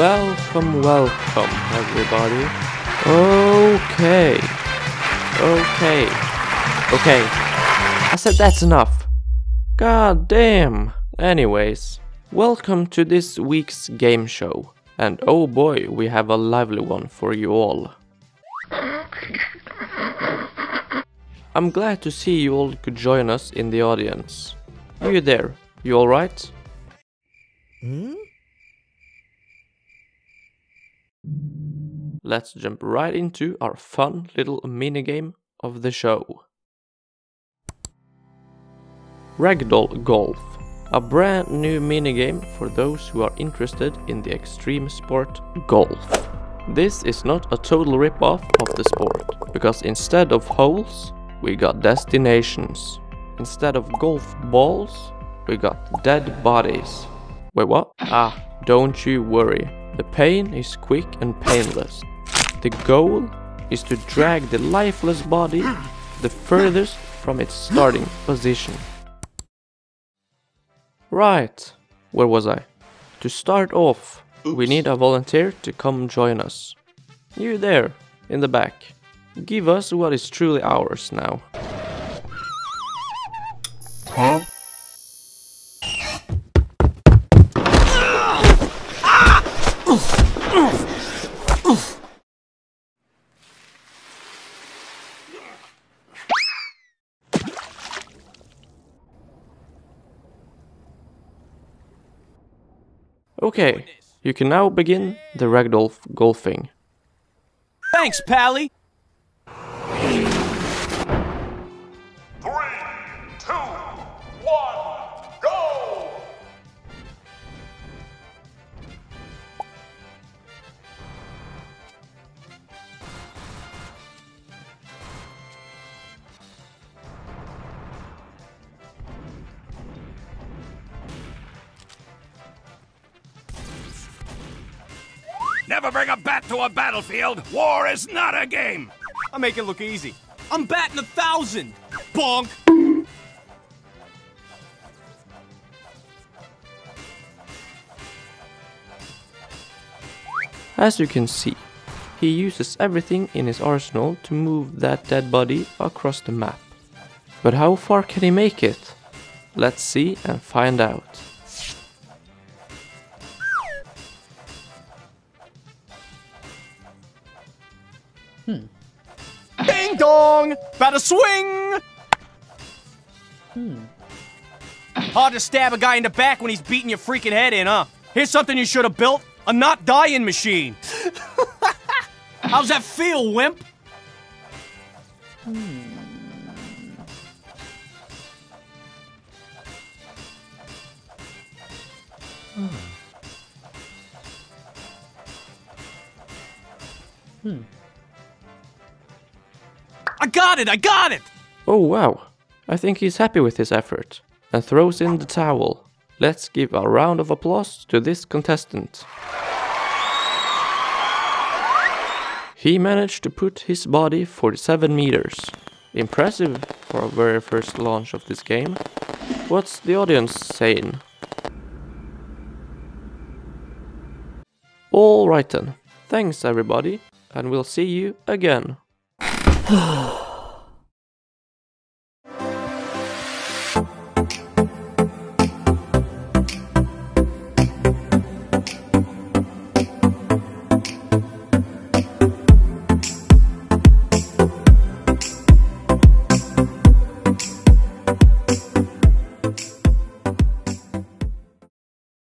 Welcome, everybody. Okay. I said that's enough. God damn. Anyways, welcome to this week's game show. And oh boy, we have a lively one for you all. I'm glad to see you all could join us in the audience. Are you there? You alright? Hmm? Let's jump right into our fun little minigame of the show. Ragdoll Golf, a brand new minigame for those who are interested in the extreme sport golf. This is not a total rip-off of the sport, because instead of holes, we got destinations. Instead of golf balls, we got dead bodies. Wait, what? Ah, don't you worry. The pain is quick and painless. The goal is to drag the lifeless body the furthest from its starting position. Right, where was I? To start off, we need a volunteer to come join us. You there, in the back. Give us what is truly ours now. Huh? Okay, you can now begin the ragdoll golfing. Thanks, Pally! 3, 2, 1, go! Never bring a bat to a battlefield. War is not a game. I'll make it look easy. I'm batting 1,000. Bonk. As you can see, he uses everything in his arsenal to move that dead body across the map. But how far can he make it? Let's see and find out. Ding dong! About a swing! Hard to stab a guy in the back when he's beating your freaking head in, huh? Here's something you should have built. A not dying machine. How's that feel, wimp? I got it! Oh wow, I think he's happy with his effort and throws in the towel. Let's give a round of applause to this contestant. He managed to put his body 47 meters. Impressive for our very first launch of this game. What's the audience saying? Alright then, thanks everybody, and we'll see you again.